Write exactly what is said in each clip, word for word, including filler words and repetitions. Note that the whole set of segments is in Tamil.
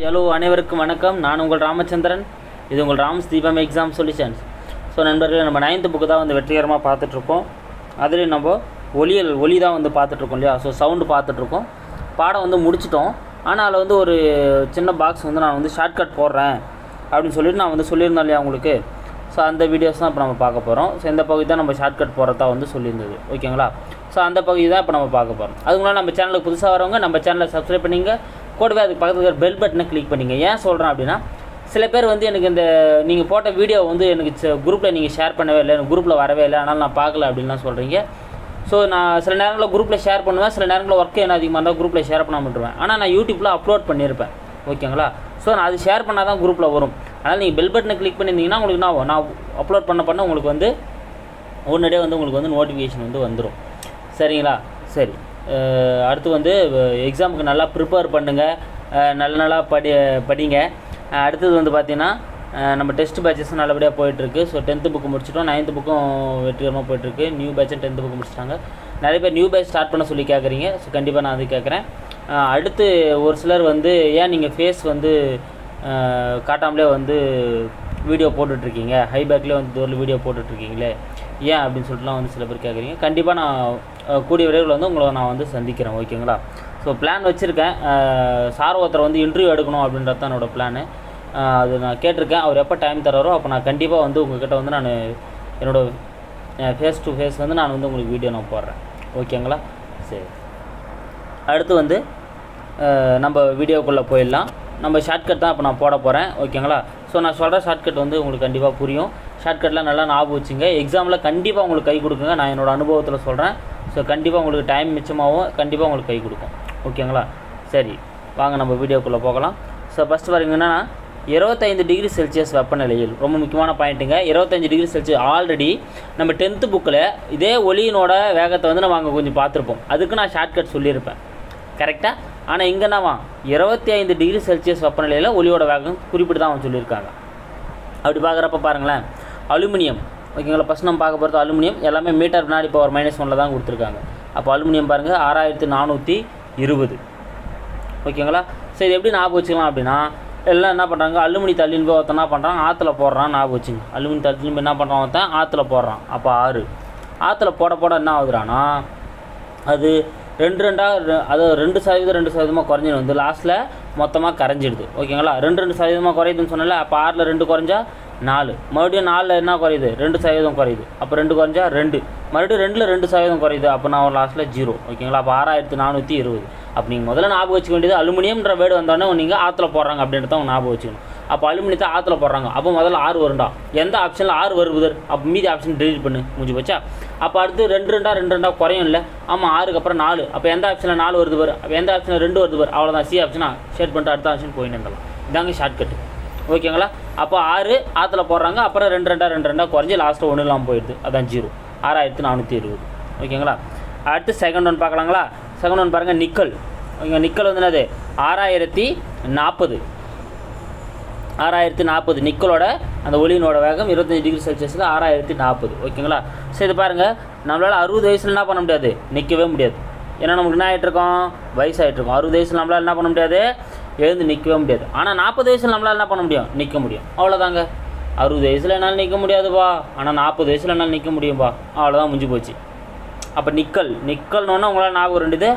हेलो அனைவருக்கும் வணக்கம் நான் உங்கள் ராமச்சந்திரன் இது உங்கள் ராம்ஸ் தீபம் எக்ஸாம் சொல்யூஷன்ஸ் சோ நண்பர்களே நம்ம ninth book தான் வந்து வெற்றிகரமா பார்த்துட்டு இருக்கோம் அதுல நம்ம ஒலியல் ஒலி தான் வந்து பார்த்துட்டு இருக்கோம் இல்லையா சோ சவுண்ட் பார்த்துட்டு இருக்கோம் பாடம் வந்து முடிச்சிட்டோம் ஆனா அதுல வந்து ஒரு சின்ன பாக்ஸ் வந்து நான் வந்து ஷார்ட்கட் போடுறேன் அப்படி சொல்லிட்டு நான் வந்து சொல்லிருந்தேன் இல்லையா உங்களுக்கு சோ அந்த வீடியோஸ் தான் இப்ப நம்ம பார்க்க போறோம் சோ இந்த பகுதி தான் நம்ம ஷார்ட்கட் போறதா வந்து சொல்லிருந்தது ஓகேங்களா சோ அந்த பகுதி தான் இப்ப நம்ம பார்க்க போறோம் அதுக்குள்ள நம்ம சேனலுக்கு புதுசா வரவங்க நம்ம சேனலை சப்ஸ்கிரைப் பண்ணீங்க கூடவே அதுக்கு பக்கத்துல ஒரு பெல் பட்டனை கிளிக் பண்ணுங்க ஏன் சொல்றேன் அப்படினா சில பேர் வந்து எனக்கு இந்த நீங்க போட்ட வீடியோ வந்து எனக்கு குரூப்ல நீங்க ஷேர் பண்ணவே இல்ல குரூப்ல வரவே இல்ல அதனால நான் பார்க்கல அப்படிலாம் சொல்றீங்க சோ நான் சில நேரங்கள்ல குரூப்ல ஷேர் பண்ணுவேன் சில நேரங்கள்ல வர்க் என்ன அதிகமா இருந்தா குரூப்ல ஷேர் பண்ண மாட்டேன் ஆனா நான் YouTubeல அப்லோட் பண்ணிருப்பேன் ஓகேங்களா சோ நான் அது ஷேர் பண்ணாதான் குரூப்ல வரும் அதனால நீங்க பெல் பட்டனை கிளிக் பண்ணிருந்தீங்கன்னா உங்களுக்கு நான் நான் அப்லோட் பண்ண பண்ண உங்களுக்கு வந்து உடனே வந்து உங்களுக்கு வந்து நோட்டிஃபிகேஷன் வந்து வந்துரும் சரிங்களா சரி அடுத்து வந்து எக்ஸாமுக்கு நல்லா ப்ரிப்பேர் பண்ணுங்க நல்ல நல்லா படி படிங்க அடுத்து வந்து பாத்தீனா நம்ம டெஸ்ட் பேட்சஸ் நல்லபடியா போயிட்டு இருக்கு சோ tenth book முடிச்சிட்டோம் ninth bookம் வெற்றிகரமா போயிட்டு இருக்கு நியூ பேட்ச் tenth book முடிச்சிட்டாங்க நிறைய பேர் நியூ பேட்ச் ஸ்டார்ட் பண்ண சொல்லி கேக்குறீங்க சோ கண்டிப்பா நான் அது கேக்குறேன் அடுத்து ஒரு சிலர் வந்து ஏன் நீங்க ஃபேஸ் வந்து காட்டாமலே வந்து வீடியோ போட்டுட்டு இருக்கீங்க ஹை பேக்ல வந்து ஒரு வீடியோ போட்டுட்டு இருக்கீங்களே ஏன் அப்படினு சொல்லிட்டுலாம் வந்து சில பேர் கேக்குறீங்க கண்டிப்பா நான் கூடிய விரைவில் வந்து உங்களை நான் வந்து சந்திக்கிறேன் ஓகேங்களா சோ பிளான் வச்சிருக்கேன் சார் ஒருத்தர் வந்து இன்டர்வியூ எடுக்கணும் அப்படின்றது தான் என்னோட பிளான் அது நான் கேட்டிருக்கேன் அவர் எப்ப டைம் தரறோ அப்ப நான் கண்டிப்பா வந்து உங்ககிட்ட வந்து நான் என்னோட ஃபேஸ் டு ஃபேஸ் வந்து நான் வந்து உங்களுக்கு வீடியோ நான் போடுறேன் ஓகேங்களா சரி அடுத்து வந்து நம்ம வீடியோக்குள்ள போய்லாம் நம்ம ஷார்ட்கட் தான் இப்ப நான் போட போறேன் ஓகேங்களா சோ நான் சொல்ற ஷார்ட்கட் வந்து உங்களுக்கு கண்டிப்பா புரியும் ஷார்ட்கட்ல நல்லா ஞாபகம் வச்சுங்க எக்ஸாம்ல கண்டிப்பா உங்களுக்கு கை கொடுக்குங்க நான் என்னோட அனுபவத்துல சொல்றேன் சோ கண்டிப்பா உங்களுக்கு டைம் மிச்சமாவும் கண்டிப்பா உங்களுக்கு கை கொடுக்கும் ஓகேங்களா சரி வாங்க நம்ம வீடியோக்குள்ள போகலாம் சோ ஃபர்ஸ்ட் பாருங்கன்னா twenty-five டிகிரி செல்சியஸ் வெப்பநிலையில் ரொம்ப முக்கியமான பாயிண்ட்ங்க twenty-five டிகிரி செல்சியஸ் ஆல்ரெடி நம்ம tenth bookல இதே ஒலியினோட வேகத்தை வந்து நாம கொஞ்சம் பாத்துறோம் அதுக்கு நான் ஷார்ட்கட் சொல்லி இருப்பேன் கரெக்ட்டா ஆனா இங்கனவா twenty-five டிகிரி செல்சியஸ் வெப்பநிலையில ஒலியோட வேகம் குறிப்பிட்டு தான் சொல்லி இருக்காங்க அப்படி பாக்குறப்ப பாருங்களேன் அலுமினியம் ஓகேங்களா ஃபர்ஸ்ட் நம்ம பார்க்க போறது அலுமினியம் எல்லாமே மீட்டர் வினாடி பவர் minus one ல தான் கொடுத்திருக்காங்க அப்ப அலுமினியம் பாருங்க sixty-four twenty ஓகேங்களா சோ இது எப்படி ஞாபகம் வச்சுக்கலாம் அப்படினா எல்லாம் என்ன பண்றாங்க அலுமினி தள்ளின்போ அதனா பண்றாங்க ஆத்துல போடுறான் ஞாபகம் வச்சுங்க அலுமினி தள்ளின்போ என்ன பண்றான் தான் ஆத்துல போடுறான் அப்ப six ஆத்துல போட போட என்ன ஆகுதுறானா அது ரெண்டு ரெண்டா அது two percent two percent குறஞ்சி வந்து லாஸ்ட்ல மொத்தமா கரஞ்சிடுது ஓகேங்களா two two percent குறையுதுன்னு சொன்னல அப்ப six ல two குறஞ்சா four மறுபடியும் four ல என்ன குறையுது two percent குறையுது அப்ப two குறஞ்சா two மறுபடியும் two ல two percent குறையுது அப்ப நான் லாஸ்ட்ல zero ஓகேங்களா அப்ப sixty-four twenty அப்ப நீங்க முதல்ல ஞாபகம் வச்சுக்க வேண்டியது அலுமினியம்ன்ற வேர்ட் வந்தானே நீங்க ஆத்துல போடுறாங்க அப்படின்றத ஞாபகம் வச்சுக்கணும் அப்ப அலுமினியத்தை ஆத்துல போடுறாங்க அப்ப முதல்ல six வரும்டா எந்த ஆப்ஷன்ல six வருது அப்ப மீதி ஆப்ஷன் delete பண்ணு முடிஞ்சு போச்சா அப்ப அடுத்து two two two two குறையும் இல்ல ஆமா six க்கு அப்புறம் four அப்ப எந்த ஆப்ஷன்ல four வருது பாரு அப்ப எந்த ஆப்ஷன்ல two வருது பாரு அவ்வளவுதான் C ஆப்ஷனா ஷேட் பண்ணிட்டு அடுத்த ஆப்ஷன் போய் நிக்கலாம் இதாங்க ஷார்ட்கட் ஓகேங்களா அப்ப six ஆத்துல போடுறாங்க அப்புறம் two two two two குறஞ்சி லாஸ்ட்ல one இல்லாம போயிடுது அதான் zero sixty-four twenty ஓகேங்களா அடுத்து செகண்ட் ஒன் பார்க்கலாம்ங்களா செகண்ட் ஒன் பாருங்க நிக்கல் இங்க நிக்கல் வந்து என்னது sixty forty நிக்கலோட அந்த ஒலியினோட வேகம் twenty-five டிகிரி செல்சியஸ்ல sixty forty ஓகேங்களா சோ இது பாருங்க நம்மளால sixty வயசுல என்ன பண்ண முடியாது நிக்கவே முடியாது ஏன்னா நமக்கு என்ன ஆயிட்டு இருக்கோம் வயசு ஆயிட்டு இருக்கோம் sixty வயசுல நம்மளால என்ன பண்ண முடியாது எழுந்து நிக்கவே முடியாது ஆனா forty வயசுல நம்மளால என்ன பண்ண முடியும் நிக்க முடியும் அவ்வளவுதாங்க sixty வயசுல என்னால நிக்க முடியாதுப்பா ஆனா forty வயசுல என்னால நிக்க முடியும்பா அவ்வளவுதான் முடிஞ்சு போச்சு அப்ப நிக்கல் நிக்கல்னோனா உங்களால ஞாபகம் ரெண்டுது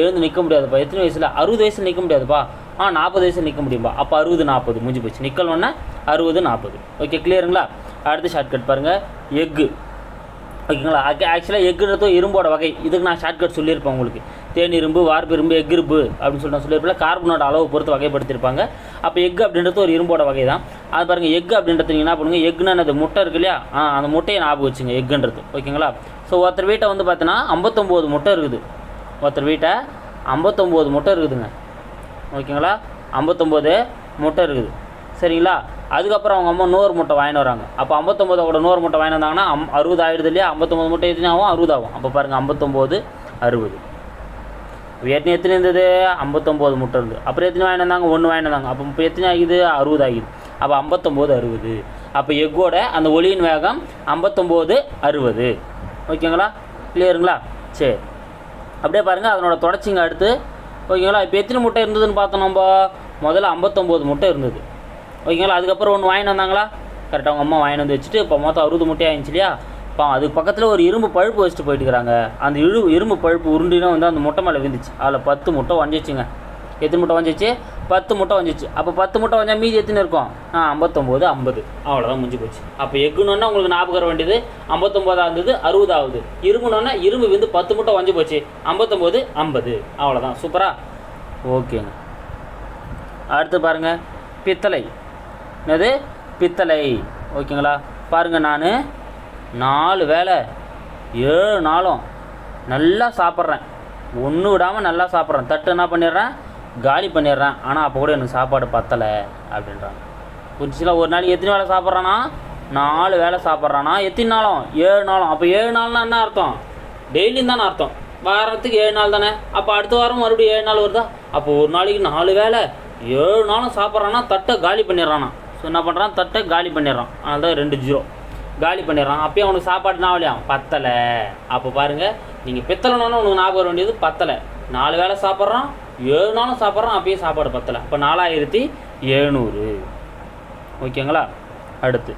எழுந்து நிக்க முடியாதுப்பா எத்தனை வயசுல sixty வயசுல நிக்க முடியாதுப்பா ஆ forty வயசுல நிக்க முடியும்பா அப்ப sixty forty முடிஞ்சு போச்சு நிக்கல்னோனா sixty forty ஓகே கிளியர்ங்களா அடுத்து ஷார்ட்கட் பாருங்க எக் ஓகேங்களா ஆக்சுவலா எக்ன்றது இரும்போட வகை இதுக்கு நான் ஷார்ட்கட் சொல்லி இருப்பேன் உங்களுக்கு தேன் இரும்பு வார்ப்பு இரும்பு எக் இரும்பு அப்படி சொல்றாங்க சொல்லி இருப்பல கார்பனோட அளவு பொறுத்து வகைப்படுத்தி இருப்பாங்க அப்ப எக் அப்படின்றது ஒரு இரும்போட வகை தான் அது பாருங்க எக் அப்படின்றது நீங்க என்ன பண்ணுங்க எக்னா அது முட்டை இருக்கு இல்லையா அந்த முட்டையை ஞாபகம் வச்சுங்க எக்ன்றது ஓகேங்களா சோ ஒருத்தர் வீட்டை வந்து பார்த்தனா fifty-nine முட்டை இருக்குது ஒருத்தர் வீட்டை fifty-nine முட்டை இருக்குதுங்க ஓகேங்களா fifty-nine முட்டை இருக்குது சரிங்களா அதுக்கு அப்புறம் அவங்க அம்மா one hundred முட்டை வாங்கின வராங்க அப்ப fifty-nine கூட one hundred முட்டை வாங்கின வந்தாங்கன்னா sixty ஆயிடுது இல்லையா fifty-nine முட்டை எதுனாவும் sixty ஆகும் அப்ப பாருங்க fifty-nine sixty ஏற்கனவே எத்தனை இருந்தது fifty-nine முட்டை இருந்து அப்புறம் எத்தனை வாங்கின வந்தாங்க one வாங்கின வந்தாங்க அப்ப எத்தனை ஆகுது sixty ஆகுது அப்ப fifty-nine sixty அப்ப எக்கோட அந்த ஒலியின் வேகம் fifty-nine sixty ஓகேங்களா கிளியர்ங்களா சரி அப்படியே பாருங்க அதனோட தொடர்ச்சிங்க அடுத்து ஓகேங்களா இப்ப எத்தனை முட்டை இருந்ததுன்னு பார்த்தோம் நம்ம முதல்ல ஐம்பத்தொம்போது முட்டை இருந்தது ஓகேங்களா. அதுக்கப்புறம் ஒன்று வாங்கிட்டு வந்தாங்களா கரெக்டாக அவங்க அம்மா வாங்கிட்டு வந்து வச்சுட்டு இப்போ மொத்தம் அறுபது முட்டை ஆயிடுச்சு இல்லையா. இப்போ அதுக்கு பக்கத்தில் ஒரு இரும்பு பழுப்பு வச்சுட்டு போயிட்டுருக்காங்க. அந்த இழு இரும்பு பழுப்பு உருண்டினா வந்து அந்த முட்டை மேலே விழுந்துச்சு. அதில் பத்து முட்டை வஞ்சிச்சுங்க. எத்தனை முட்டை வஞ்சிச்சு? பத்து முட்டை வஞ்சிச்சு. அப்போ பத்து முட்டை வந்தா மீதி எத்தனை இருக்கும்? ஆ ஐம்பத்தொம்போது ஐம்பது அவ்வளோதான் முடிஞ்சு போச்சு. அப்போ எக்குனோன்னா உங்களுக்கு ஞாபகம் வேண்டியது ஐம்பத்தொம்போதாக இருந்தது அறுபது ஆகுது. இரும்புனோன்னா இரும்பு வந்து பத்து முட்டை வஞ்சி போச்சு ஐம்பத்தொம்போது ஐம்பது அவ்வளோதான். சூப்பரா ஓகேங்க. அடுத்து பாருங்கள் பித்தளை. என்னது? பித்தளை. ஓகேங்களா. பாருங்கள் நான் நாலு வேளை ஏழு நாளும் நல்லா சாப்பிட்றேன், ஒன்று விடாமல் நல்லா சாப்பிட்றேன். தட்டு என்ன பண்ணிடுறேன்? காலி பண்ணிடுறேன். ஆனால் அப்போ கூட எனக்கு சாப்பாடு பத்தலை அப்படின்றாங்க. புரிஞ்சுங்களா. ஒரு நாளைக்கு எத்தனை வேளை சாப்பிட்றானா? நாலு வேளை சாப்பிட்றானா. எத்தனை நாளும்? ஏழு நாளும். அப்போ ஏழு நாள்னா என்ன அர்த்தம்? டெய்லியும் தானே அர்த்தம். வாரத்துக்கு ஏழு நாள் தானே. அப்போ அடுத்த வாரம் மறுபடியும் ஏழு நாள் வருதா? அப்போ ஒரு நாளைக்கு நாலு வேளை ஏழு நாளும் சாப்பிட்றானா, தட்டை காலி பண்ணிடுறானா. ஸோ என்ன பண்ணுறான்? தட்டை காலி பண்ணிடுறான். அதனால தான் ரெண்டு ஜீரோ காலி பண்ணிடுறான். அப்போயும் அவனுக்கு சாப்பாடு நான் இல்லையா பத்தலை. அப்போ பாருங்கள் நீங்கள் பித்தளைனோன்னு உனக்கு ஞாபகம் வேண்டியது பத்தலை. நாலு வேளை சாப்பிட்றான், ஏழு நாளும் சாப்பிட்றான், அப்பயும் சாப்பாடு பத்தலை. இப்போ நாலாயிரத்தி எழுநூறு ஓகேங்களா. அடுத்து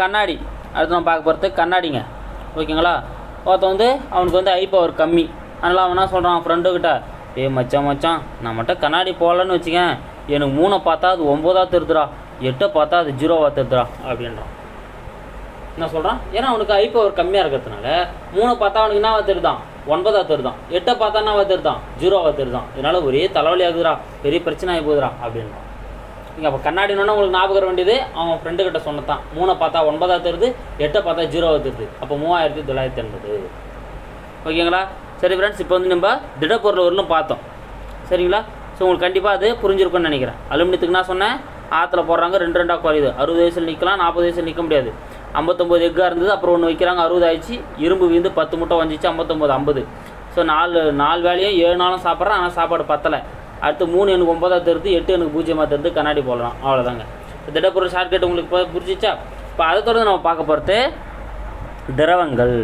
கண்ணாடி. அடுத்து நான் பார்க்க போகிறது கண்ணாடிங்க ஓகேங்களா. ஒருத்தன் வந்து அவனுக்கு வந்து ஐ பவர் கம்மி. அதனால் அவன் என்ன சொல்கிறான்? ஃப்ரெண்டுக்கிட்ட ஏ மச்சான் மச்சான் நம்மகிட்ட கண்ணாடி போடலன்னு வச்சுக்கேன், எனக்கு மூணை பார்த்தா அது ஒம்போதாக திருத்துறா, எட்டை பார்த்தா அது ஜீரோவாக திருத்துறா அப்படின்றான். என்ன சொல்கிறான்? ஏன்னா அவனுக்கு ஐ பவர் கம்மியாக இருக்கிறதுனால மூணை பார்த்தா அவனுக்கு என்னவா திருதான்? ஒன்பதாக திருதான். எட்டை பார்த்தா என்னவா திருதான்? ஜீரோவாக திருதான். இதனால் ஒரே தலைவலி ஆகுதுரா, பெரிய பிரச்சனை ஆகி போகுதுரா அப்படின்றான். நீங்கள் அப்போ கண்ணாடினோன்னா உங்களுக்கு ஞாபகம் வேண்டியது அவன் ஃப்ரெண்டுக்கிட்ட சொன்னதான், மூணை பார்த்தா ஒன்பதாக தருது, எட்டை பார்த்தா ஜீரோவாக தருது. அப்போ மூவாயிரத்தி தொள்ளாயிரத்தி எண்பது ஓகேங்களா. சரி ஃப்ரெண்ட்ஸ், இப்போ வந்து நம்ம திடப்பொருள் வரலும் பார்த்தோம் சரிங்களா. ஸோ உங்களுக்கு கண்டிப்பாக அது புரிஞ்சிருக்குன்னு நினைக்கிறேன். அலுமினியத்துக்கு நான் சொன்னேன் ஆற்றுல போடுறாங்க, ரெண்டு ரெண்டாக குறையுது. அறுபது வயசில் நிற்கலாம், நாற்பது வயசில் நிற்க முடியாது. ஐம்பத்தொம்போது எக்காக இருந்தது, அப்புறம் ஒன்று வைக்கிறாங்க அறுபது ஆயிடுச்சு. இரும்பு வீந்து பத்து முட்டை வந்துச்சு ஐம்பத்தொம்போது ஐம்பது. ஸோ நாலு நாலு வேலையும் ஏழு நாளும் சாப்பிட்றேன், ஆனால் சாப்பாடு பத்தலை. அடுத்து மூணு எனக்கு ஒன்பதாக தருது, எட்டு எனக்கு பூஜ்ஜியமாக தருது, கண்ணாடி போடலாம். அவ்வளோதாங்க திடப்பொருள் ஷார்ட்கட். உங்களுக்கு இப்போ புரிஞ்சிச்சா? இப்போ அதை தொடர்ந்து நம்ம பார்க்க போகிறது திரவங்கள்.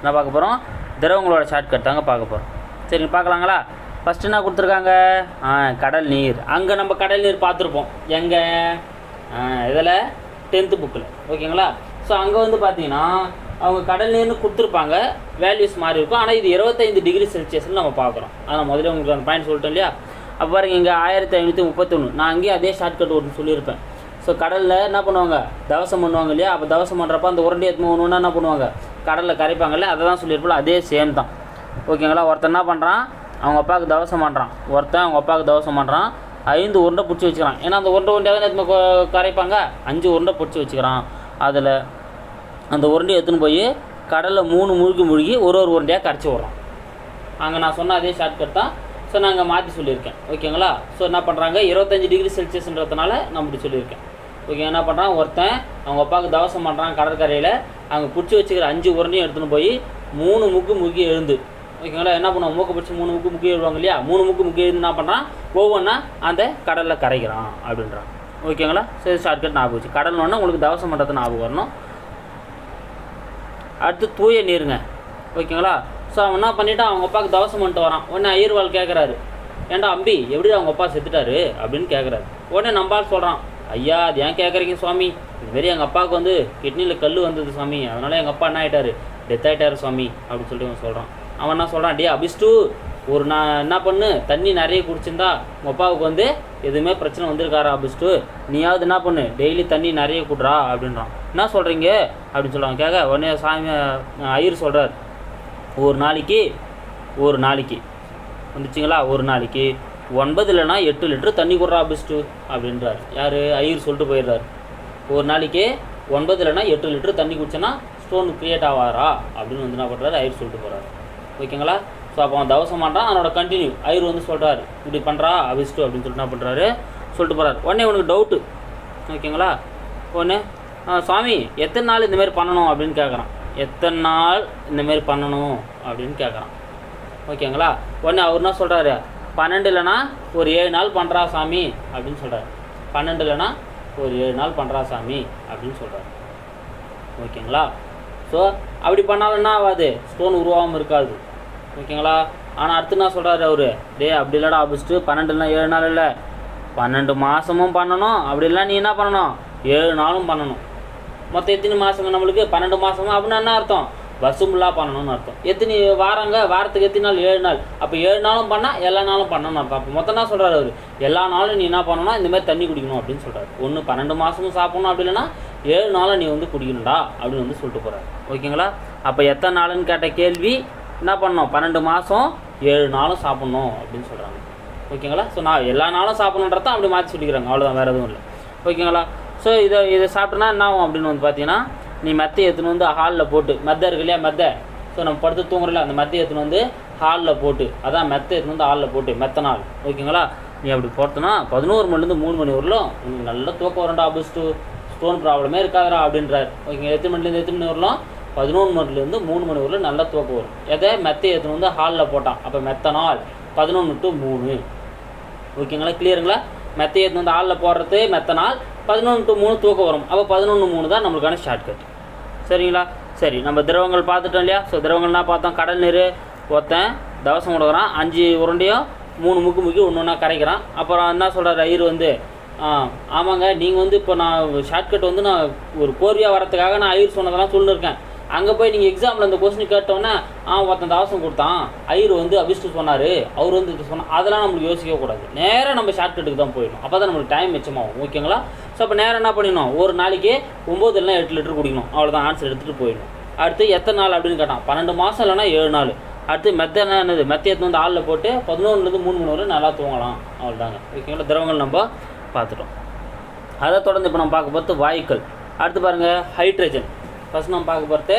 என்ன பார்க்க போகிறோம்? திரவங்களோட ஷார்ட்கட் தாங்க பார்க்க போகிறோம். சரிங்க பார்க்கலாங்களா. ஃபஸ்ட்டு என்ன கொடுத்துருக்காங்க? ஆ கடல் நீர். அங்கே நம்ம கடல் நீர் பார்த்துருப்போம் எங்கே? இதில் டென்த்து புக்கில் ஓகேங்களா. ஸோ அங்கே வந்து பார்த்தீங்கன்னா அவங்க கடல் நீர்னு கொடுத்துருப்பாங்க, வேல்யூஸ் மாறி இருக்கும். ஆனால் இது இருபத்தைந்து டிகிரி செல்சியஸ்ன்னு நம்ம பார்க்குறோம். ஆனால் முதல்ல உங்களுக்கு அந்த பாயிண்ட் சொல்லிட்டோம் இல்லையா. அப்போ பாருங்க இங்கே ஆயிரத்தி ஐநூற்றி முப்பத்தொன்று நான் அங்கேயே அதே ஷார்ட்கட் ஒன்று சொல்லியிருப்பேன். ஸோ கடலில் என்ன பண்ணுவாங்க? தவசம் பண்ணுவாங்க இல்லையா. அப்போ தவசம் பண்ணுறப்ப அந்த உரண்டி எத்தனை ஒன்றுன்னா என்ன பண்ணுவாங்க? கடலில் கரைப்பாங்கல்ல, அதை தான் சொல்லியிருப்போம். அதே சேம் தான் ஓகேங்களா. ஒருத்தன் என்ன பண்ணுறான்? அவங்க அப்பாவுக்கு தவசம் பண்ணுறான். ஒருத்தன் அவங்க அப்பாவுக்கு தவசம் பண்ணுறான். ஐந்து உருண்டை பிடிச்சி வச்சுக்கிறான். ஏன்னா அந்த உருண்டை உருண்டையாக தான் எத்தனை கரைப்பாங்க, அஞ்சு உருண்டை பிடிச்சி வச்சுக்கிறான். அதில் அந்த உருண்டையை எடுத்துன்னு போய் கடலில் மூணு முழுகி முழுகி ஒரு ஒரு உருண்டையாக கரைச்சி விட்றான். அங்கே நான் சொன்ன அதே ஷார்ட்கட் தான். ஸோ நான் அங்கே மாற்றி சொல்லியிருக்கேன் ஓகேங்களா. ஸோ என்ன பண்ணுறாங்க? இருபத்தஞ்சி டிகிரி செல்சியஸ்ன்றதுனால நான் இப்படி சொல்லியிருக்கேன் ஓகே. என்ன பண்ணுறான்? ஒருத்தன் அவங்க அப்பாவுக்கு தவசம் பண்ணுறான் கடற்கரையில். அங்கே பிடிச்சி வச்சுக்கிற அஞ்சு உருண்டையும் எடுத்துன்னு போய் மூணு முக்கு முக்கி எழுந்து ஓகேங்களா. என்ன பண்ணுவாங்க? மூக்கை பிடிச்சி மூணு முக்கு முக்கி எழுவாங்க இல்லையா. மூணு முக்கு முக்கி எழுந்து என்ன பண்ணுறான்? ஒவ்வொன்றா அந்த கடலில் கரைக்கிறான் அப்படின்றான் ஓகேங்களா. சரி ஷார்ட்கட் ஞாபகம் வச்சு. கடல் ஒன்று உங்களுக்கு தவசம் பண்ணுறது ஞாபகம் வரணும். அடுத்து தூய நீருங்க ஓகேங்களா. ஸோ அவன் என்ன பண்ணிவிட்டான்? அவங்க அப்பாவுக்கு தவசம் பண்ணிட்டு வரான். உடனே ஐயர்வாள் கேட்குறாரு, ஏன்டா அம்பி எப்படி அவங்க அப்பா செத்துட்டாரு அப்படின்னு கேட்குறாரு. உடனே நம்பால் சொல்கிறான், ஐயா அது ஏன் கேட்குறீங்க சுவாமி, இதுமாரி எங்கள் அப்பாவுக்கு வந்து கிட்னியில் கல் வந்தது சாமி, அதனால் எங்கள் அப்பா என்ன ஆகிட்டாரு டெத் ஆகிட்டாரு சுவாமி அப்படின்னு சொல்லிட்டு அவன் சொல்கிறான். அவன் என்ன சொல்கிறான்? டே அபிஷ்டு ஒரு நான் என்ன பண்ணு, தண்ணி நிறைய குடிச்சிருந்தா உங்கள் அப்பாவுக்கு வந்து எதுவுமே பிரச்சனை வந்திருக்காரா அபிஷ்டு, நீயாவது என்ன பண்ணு டெய்லி தண்ணி நிறைய குடுறா அப்படின்றான். என்ன சொல்கிறீங்க அப்படின்னு சொல்லுவாங்க கேட்க. உடனே சாமி ஐயர் சொல்கிறார், ஒரு நாளைக்கு ஒரு நாளைக்கு வந்துச்சுங்களா ஒரு நாளைக்கு ஒன்பது இல்லைனா எட்டு லிட்டர் தண்ணி குடுறா அபிஷ்டு அப்படின்றார். யார்? ஐயர் சொல்லிட்டு போயிடுறார். ஒரு நாளைக்கு ஒன்பது இல்லைனா எட்டு லிட்டர் தண்ணி குடிச்சோன்னா ஸ்டோன் க்ரியேட் ஆவாரா அப்படின்னு வந்து என்ன பண்ணுறாரு? ஐயர் சொல்லிட்டு போகிறார் ஓகேங்களா. ஸோ அப்போ அவன் தவசம் பண்ணுறான். அதனோட கண்டினியூ ஐயர் வந்து சொல்கிறார், இப்படி பண்ணுறா அபிஷ்டு அப்படின்னு சொல்லிட்டு என்ன பண்ணுறாரு? சொல்லிட்டு போகிறார். உடனே உனக்கு டவுட்டு ஓகேங்களா. உடனே சாமி எத்தனை நாள் இந்தமாரி பண்ணணும் அப்படின்னு கேட்குறான். எத்தனை நாள் இந்தமாரி பண்ணணும் அப்படின்னு கேட்குறான் ஓகேங்களா. உடனே அவர் என்ன சொல்கிறாரு? பன்னெண்டு இல்லைனா ஒரு ஏழு நாள் பண்ணுறா சாமி அப்படின்னு சொல்கிறார். பன்னெண்டு இல்லைனா ஒரு ஏழு நாள் பண்ணுறா சாமி அப்படின்னு சொல்கிறார் ஓகேங்களா. ஸோ அப்படி பண்ணாலும் என்ன ஆகாது? ஸ்டோன் உருவாகாமல் இருக்காது ஓகேங்களா. ஆனால் அடுத்து நான் சொல்கிறாரு அவரு, டே அப்படி இல்லைடா ஆஃபீஸ்ட்டு பன்னெண்டுலாம் ஏழு நாள் இல்லை, பன்னெண்டு மாதமும் பண்ணணும், அப்படிலாம் நீ என்ன பண்ணணும் ஏழு நாளும் பண்ணணும். மொத்தம் எத்தனை மாதம் நம்மளுக்கு? பன்னெண்டு மாதமும். அப்படின்னா என்ன அர்த்தம்? பஸ்ஸு ஃபுல்லாக பண்ணணும்னு அர்த்தம். எத்தனை வாரங்க? வாரத்துக்கு எத்தனை நாள்? ஏழு நாள். அப்போ ஏழு நாளும் பண்ணால் எல்லா நாளும் பண்ணணும்னு அர்த்தம். அப்போ மொத்தம் தான் சொல்கிறாரு அவர், எல்லா நாளும் நீ என்ன பண்ணணும்னா இந்தமாதிரி தண்ணி குடிக்கணும் அப்படின்னு சொல்கிறாரு. ஒன்று பன்னெண்டு மாதமும் சாப்பிடணும், அப்படி இல்லைன்னா ஏழு நாளும் நீ வந்து குடிக்கணும்டா அப்படின்னு வந்து சொல்லிட்டு போகிறாரு. ஓகேங்களா? அப்போ எத்தனை நாளுன்னு கேட்ட கேள்வி என்ன பண்ணணும்? பன்னெண்டு மாதம் ஏழு நாளும் சாப்பிட்ணும் அப்படின்னு சொல்கிறாங்க. ஓகேங்களா? ஸோ நான் எல்லா நாளும் சாப்பிட்ணுன்றதான் அப்படி மாற்றி சொல்லிக்கிறாங்க, அவ்வளோதான், வேறு எதுவும் இல்லை. ஓகேங்களா? ஸோ இதை இதை சாப்பிட்டோன்னா என்ன ஆகும் அப்படின்னு வந்து பார்த்தீங்கன்னா, நீ மெத்தை எடுத்துன்னு வந்து ஹாலில் போட்டு, மெத்த இருக்கு இல்லையா மெத்தை, ஸோ நம்ம படுத்து தூங்குறல அந்த மெத்தை எடுத்துன்னு வந்து ஹாலில் போட்டு, அதான் மெத்தை எடுத்துன்னு வந்து ஹாலில் போட்டு மெத்த நாள். ஓகேங்களா? நீ அப்படி போட்டோன்னா பதினோரு மணிலேருந்து மூணு மணி வரலாம் உங்களுக்கு நல்ல தூக்கம் வரண்டா, ஆபஸ்ட்டு ஸ்டோன் ப்ராப்ளமே இருக்காதுரா அப்படின்றார். ஓகேங்களா? எத்தனை மணிலேருந்து எத்தனை மணி வரலாம்? பதினொன்று மணிலேருந்து மூணு மணி வரலாம் நல்லா தூக்கம் வரும். எதை? மெத்தை எடுத்துன்னு வந்து ஹாலில் போட்டான். அப்போ மெத்த நாள் பதினொன்று டு மூணு. ஓகேங்களா? கிளியருங்களா? மெத்தை எடுத்துன்னு வந்து ஹாலில் போடுறது மெத்த நாள், பதினொன்று டு மூணு தூக்கம் வரும். அப்போ பதினொன்று மூணு தான் நம்மளுக்கான ஷார்ட்கட். சரிங்களா? சரி, நம்ம திரவங்கள் பார்த்துட்டோம் இல்லையா? ஸோ திரவங்கள்னா பார்த்தோம் கடல் நீர், ஒருத்தன் தவசம் கொடுக்குறான், அஞ்சு உருண்டையும் மூணு முக்கு முக்கி ஒன்று ஒன்றா கரைக்கிறான். அப்புறம் என்ன சொல்கிறார் ஐயர் வந்து, ஆமாங்க நீங்கள் வந்து இப்போ நான் ஷார்ட்கட் வந்து நான் ஒரு கோர்வையாக வரத்துக்காக நான் ஐயர் சொன்னதெல்லாம் சொல்லியிருக்கேன், அங்கே போய் நீங்கள் எக்ஸாமில் அந்த கொஸ்டின் கேட்டோன்னே ஆ ஒருத்தன் தவசம் கொடுத்தான் ஐயர் வந்து அபிஷ்டு சொன்னார் அவர் வந்து இது சொன்னால், அதெல்லாம் நம்மளுக்கு யோசிக்கக்கூடாது, நேராக நம்ம ஷார்ட்கட்டுக்கு தான் போயிடணும். அப்போ தான் நம்மளுக்கு டைம் மிச்சமாகும். ஓகேங்களா? ஸோ அப்போ நேரம் என்ன பண்ணிடணும்? ஒரு நாளைக்கு ஒம்பது இல்லைனா எட்டு லிட்டர் குடிக்கணும், அவ்வளோதான், ஆன்சர் எடுத்துகிட்டு போயிடணும். அடுத்து எத்தனை நாள் அப்படின்னு கேட்டான்? பன்னெண்டு மாதம் இல்லைனா ஏழு நாள். அடுத்து மெத்த என்னது? மெத்த எடுத்து வந்து ஆளில் போட்டு பதினொன்றுலேருந்து மூணு மணி வரையும் நல்லா தூங்கலாம், அவ்வளோதாங்க. ஓகேங்களா? திரவங்கள் நம்ம பார்த்துட்டோம். அதை தொடர்ந்து இப்போ நம்ம பார்க்க பார்த்து வாயுக்கள். அடுத்து பாருங்கள் ஹைட்ரஜன். ஃபஸ்ட் நம்ம பார்க்க போகிறது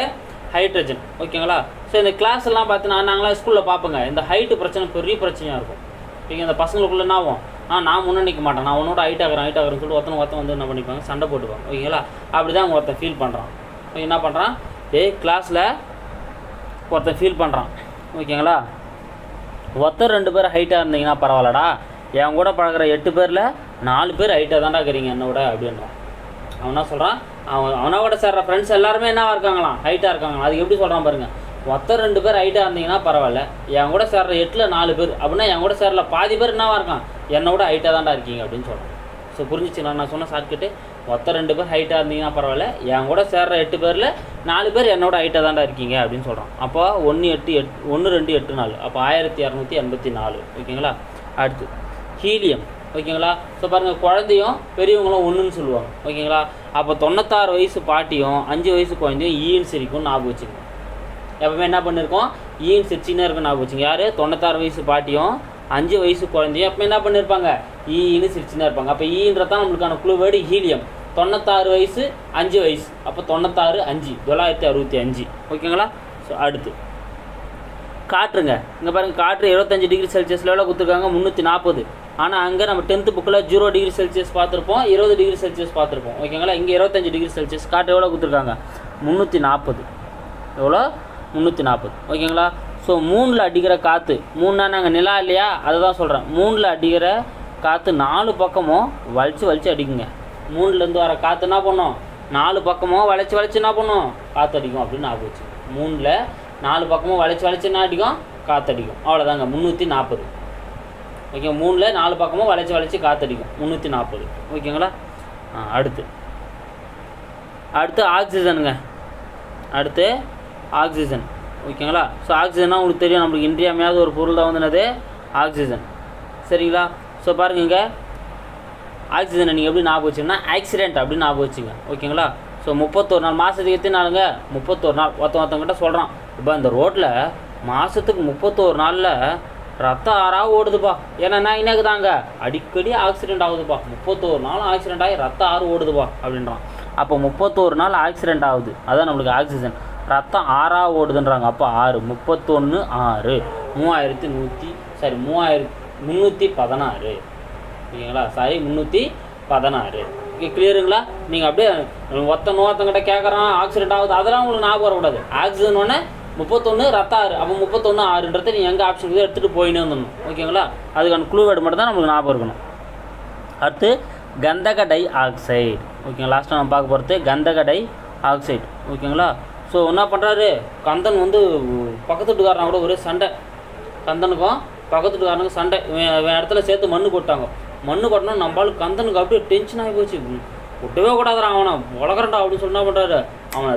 ஹைட்ரஜன். ஓகேங்களா? ஸோ இந்த கிளாஸ் எல்லாம் பார்த்தீங்கன்னா நாங்களாம் ஸ்கூலில் பார்ப்போங்க, இந்த ஹைட்டு பிரச்சனை பெரிய பிரச்சனையாக இருக்கும். ஓகே, இந்த பசங்களுக்குள்ளே என்ன ஆகும்? ஆ நான் முன்னே நிற்க மாட்டேன், நான் உன்னோட ஹைட் ஆகிறேன் ஹைட் ஆகிறேன்னு சொல்லி ஒருத்தனை ஒருத்தன் வந்து என்ன பண்ணிப்பாங்க? சண்டை போட்டுப்பாங்க. ஓகேங்களா? அப்படி தான் ஒருத்தன் ஃபீல் பண்ணுறான். ஓகே, என்ன பண்ணுறான்? டே கிளாஸில் ஒருத்தன் ஃபீல் பண்ணுறான். ஓகேங்களா? ஒருத்தர் ரெண்டு பேர் ஹைட்டாக இருந்தீங்கன்னா பரவாயில்லடா, என் கூட பழகிற எட்டு பேரில் நாலு பேர் ஹைட்டாக தான்டா இருக்கிறீங்க என்னோட அப்படின்றான். அவன் என்ன சொல்கிறான்? அவன் அவனோட சேர்ற ஃப்ரெண்ட்ஸ் எல்லாருமே என்ன இருக்காங்களாம்? ஹைட்டாக இருக்காங்களாம். அது எப்படி சொல்கிறான் பாருங்கள், ஒருத்தர் ரெண்டு பேர் ஹைட்டாக இருந்தீங்கன்னா பரவாயில்ல, என் கூட சேர்ற எட்டில் நாலு பேர், அப்படின்னா என் கூட சேர்ல பாதி பேர் என்னவா இருக்கான்? என்னோட ஹைட்டாக தான்டா இருக்கீங்க அப்படின்னு சொல்கிறேன். ஸோ புரிஞ்சிச்சுங்களா நான் சொன்ன ஷார்ட்கட்டு? ஒருத்தர் ரெண்டு பேர் ஹைட்டாக இருந்தீங்கன்னா பரவாயில்ல, என் கூட சேர்ற எட்டு பேரில் நாலு பேர் என்னோட ஹைட்டாக தான்டா இருக்கீங்க அப்படின்னு சொல்கிறான். அப்போ ஒன்று எட்டு எட் ஒன்று ரெண்டு எட்டு நாலு, அப்போ ஆயிரத்தி இரநூத்தி எண்பத்தி நாலு. ஓகேங்களா? அடுத்து ஹீலியம். ஓகேங்களா? ஸோ பாருங்கள் குழந்தையும் பெரியவங்களும் ஒன்றுன்னு சொல்லுவாங்க. ஓகேங்களா? அப்போ தொண்ணூத்தாறு வயசு பாட்டியும் அஞ்சு வயசு குழந்தையும் ஈன்னு சிரிக்கும் ஞாபகம் வச்சுக்கோங்க. எப்போவுமே என்ன பண்ணியிருக்கோம்? ஈன்னு சிரிச்சின்னு இருக்கும் ஞாபகம் வச்சுங்க. யார்? தொண்ணூத்தாறு வயசு பாட்டியும் அஞ்சு வயசு குழந்தையும் எப்போ என்ன பண்ணியிருப்பாங்க? ஈன்னு சிரிச்சின்னு இருப்பாங்க. அப்போ ஈன்றதான் நம்மளுக்கான குழு வேர்டு ஹீலியம். தொண்ணூத்தாறு வயசு அஞ்சு வயசு, அப்போ தொண்ணூத்தாறு அஞ்சு தொள்ளாயிரத்தி அறுபத்தி அஞ்சு. ஓகேங்களா? ஸோ அடுத்து காற்றுங்க. இங்கே பாருங்கள் காற்று எழுபத்தஞ்சு டிகிரி செல்சியஸ் லெவலில் கொடுத்துருக்காங்க, முந்நூற்றி நாற்பது. ஆனால் அங்கே நம்ம டென்த்து புக்கில் ஜீரோ டிகிரி செல்சியஸ் பார்த்துருப்போம், இருபது டிகிரி செல்சியஸ் பார்த்துருப்போம். ஓகேங்களா? இங்கே இருபத்தஞ்சு டிகிரி செல்சியஸ். காற்று எவ்வளோ கொடுத்துருக்காங்க? முந்நூற்றி நாற்பது. எவ்வளோ? முந்நூற்றி நாற்பது. ஓகேங்களா? ஸோ மூணில் அடிக்கிற காற்று, மூணுனா நாங்கள் நிலா இல்லையா அதை தான் சொல்கிறேன், மூணில் அடிக்கிற காற்று நாலு பக்கமும் வளைச்சி வளைச்சி அடிக்குங்க. மூணுலேருந்து வர காற்று என்ன பண்ணும்? நாலு பக்கமும் வளைச்சி வளைச்சி என்ன பண்ணும்? காற்று அடிக்கும் அப்படின்னு ஆகிச்சு. மூணில் நாலு பக்கமும் வளைச்சி வளைச்சி என்ன அடிக்கும்? காற்று அடிக்கும், அவ்வளோதாங்க. முந்நூற்றி நாற்பது. ஓகே, மூணில் நாலு பக்கமும் வளைச்சி வளைச்சி காற்று அடிக்கும், முந்நூற்றி நாற்பது. ஓகேங்களா? அடுத்து அடுத்து ஆக்சிஜனுங்க. அடுத்து ஆக்சிஜன். ஓகேங்களா? ஸோ ஆக்சிஜன்னா உங்களுக்கு தெரியும், நம்மளுக்கு இன்றியமையாத ஒரு பொருள் தான் வந்து என்னது? ஆக்சிஜன். சரிங்களா? ஸோ பாருங்கள் இங்கே ஆக்சிஜனை நீங்கள் எப்படி ஞாபகம் வச்சுங்கன்னா ஆக்சிடென்ட் அப்படின்னு ஞாபகம் வச்சுங்க. ஓகேங்களா? ஸோ முப்பத்தோரு நாள் மாதத்துக்கு எத்தனை நாளுங்க? முப்பத்தோரு நாள். ஒருத்தன் ஒருத்தங்கிட்ட சொல்கிறான், இப்போ இந்த ரோட்டில் மாதத்துக்கு முப்பத்தோரு நாளில் ரத்தம் ஆறாக ஓடுதுப்பா, ஏன்னா நான் இன்னைக்கு தாங்க அடிக்கடி ஆக்சிடென்ட் ஆகுதுப்பா, முப்பத்தோரு நாள் ஆக்சிடென்ட் ஆகி ரத்தம் ஆறு ஓடுதுப்பா அப்படின்றான். அப்போ முப்பத்தோரு நாள் ஆக்சிடென்ட் ஆகுது, அதான் நம்மளுக்கு ஆக்சிஜன். ரத்தம் ஆறாக ஓடுதுன்றாங்க. அப்போ ஆறு முப்பத்தொன்று ஆறு மூவாயிரத்தி நூற்றி சாரி மூவாயிரத்தி முந்நூற்றி பதினாறு. ஓகேங்களா? சாரி முந்நூற்றி பதினாறு. ஓகே, கிளியருங்களா? நீங்கள் அப்படியே ஒத்தன் ஒருத்தங்கிட்ட கேட்குறான் ஆக்சிடென்ட் ஆகுது, அதெல்லாம் உங்களுக்கு ஞாபகம் வரக்கூடாது. ஆக்சிஜன் ஒன்று முப்பத்தொன்று ரத்தம் ஆறு, அப்போ முப்பத்தொன்று ஆறுன்றதை நீங்கள் எங்கள் ஆப்ஷனுக்கு எடுத்துகிட்டு போயின்னு வந்துடணும். ஓகேங்களா? அதுக்கான குளூ வேர்டு மட்டும் தான் நம்மளுக்கு ஞாபகம் இருக்கணும். அடுத்து கந்தக டை ஆக்சைடு. ஓகேங்களா? லாஸ்ட்டாக நம்ம பார்க்க போகிறது கந்தக டை ஆக்சைடு. ஓகேங்களா? ஸோ என்ன பண்ணுறாரு கந்தன் வந்து பக்கத்து வீட்டுக்காரனா கூட ஒரே சண்டை, कंदन पकड़ संड इतना से मनु को मनु को नम्बर कंदन टेंशन आईपोचे उठवे कूड़ा उलकर अब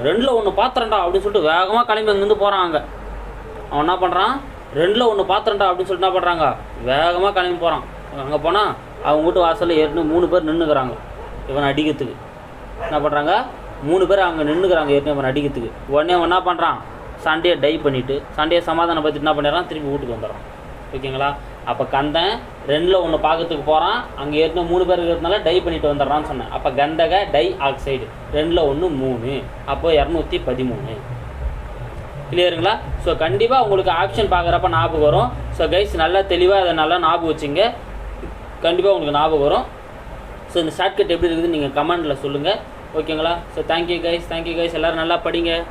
रेल उन्न पात्र अब वेगम कल पड़ा पड़ा रेल उन्न पात्र अब पड़ा वेगम कल अगे पोना अवंट वासल एर मूणु पे निन्नुक्रा इवन अड़ा पड़ा मूणु पे अगर निन्नुक्रा इवन अड़क उड़े वन पड़ा संडे डई पड़े संडे समाधान पता पड़ा तिरपी वीटुक्कु वंदुरान ओकेங்களா அப்ப கந்தன் ரெண்டுல ஒன்னு பாக்கத்துக்கு போறான் அங்க ஏற்கனவே மூணு பேர் இருக்கறதனால டை பண்ணிட்டு வந்தறான்னு சொன்னேன் அப்ப கந்தக டை ஆக்சைடு ரெண்டுல ஒன்னு மூணு அப்ப இரநூற்றி பதிமூன்று கிளியருங்களா சோ கண்டிப்பா உங்களுக்கு ஆப்ஷன் பாக்குறப்ப ஞாபகம் வரும் சோ गाइस நல்லா தெளிவா அத நல்லா ஞாபகம் வச்சிங்க கண்டிப்பா உங்களுக்கு ஞாபகம் வரும் சோ இந்த ஷார்ட்கட் எப்படி இருக்குதுன்னு நீங்க கமெண்ட்ல சொல்லுங்க ஓகேங்களா so thank you guys thank you guys எல்லாரும் நல்லா படிங்க।